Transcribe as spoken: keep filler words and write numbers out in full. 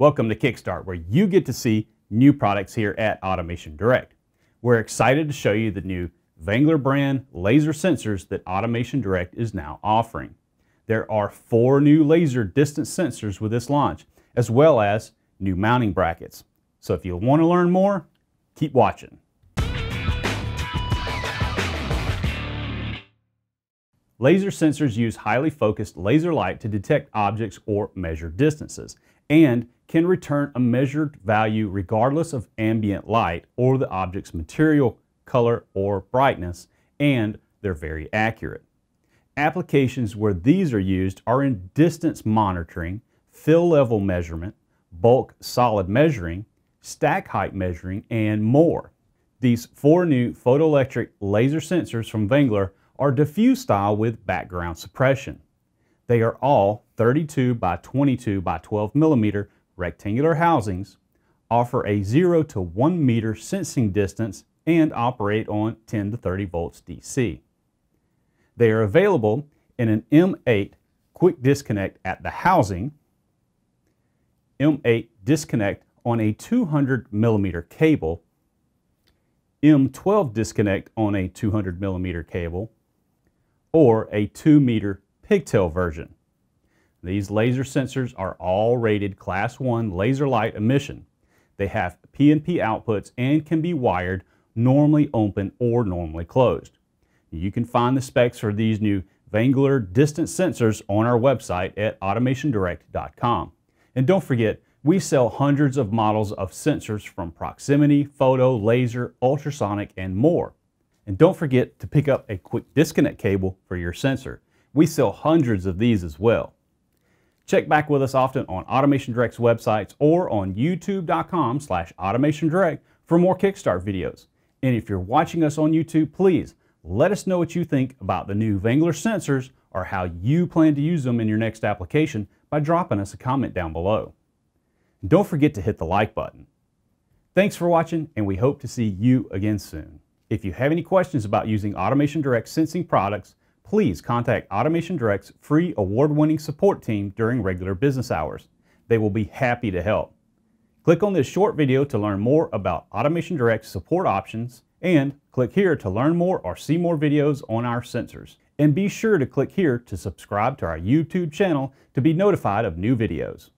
Welcome to Kickstart, where you get to see new products here at AutomationDirect. We're excited to show you the new Wenglor brand laser sensors that AutomationDirect is now offering. There are four new laser distance sensors with this launch, as well as new mounting brackets. So if you want to learn more, keep watching. Laser sensors use highly focused laser light to detect objects or measure distances, and can return a measured value regardless of ambient light or the object's material, color, or brightness, and they're very accurate. Applications where these are used are in distance monitoring, fill level measurement, bulk solid measuring, stack height measuring, and more. These four new photoelectric laser sensors from Wenglor are diffuse style with background suppression. They are all thirty-two by twenty-two by twelve millimeter rectangular housings, offer a zero to one meter sensing distance, and operate on ten to thirty volts D C. They are available in an M eight quick disconnect at the housing, M eight disconnect on a two hundred millimeter cable, M twelve disconnect on a two hundred millimeter cable, or a two meter pigtail version. These laser sensors are all rated class one laser light emission. They have P N P outputs and can be wired normally open or normally closed. You can find the specs for these new Wenglor distance sensors on our website at automation direct dot com. And don't forget, we sell hundreds of models of sensors from proximity, photo, laser, ultrasonic, and more. And don't forget to pick up a quick disconnect cable for your sensor. We sell hundreds of these as well. Check back with us often on AutomationDirect's websites or on youtube dot com slash automationdirect for more Kickstart videos. And if you're watching us on YouTube, please let us know what you think about the new Wenglor sensors or how you plan to use them in your next application by dropping us a comment down below. Don't forget to hit the like button. Thanks for watching, and we hope to see you again soon. If you have any questions about using AutomationDirect sensing products, please contact AutomationDirect's free award-winning support team during regular business hours. They will be happy to help. Click on this short video to learn more about AutomationDirect's support options, and click here to learn more or see more videos on our sensors. And be sure to click here to subscribe to our YouTube channel to be notified of new videos.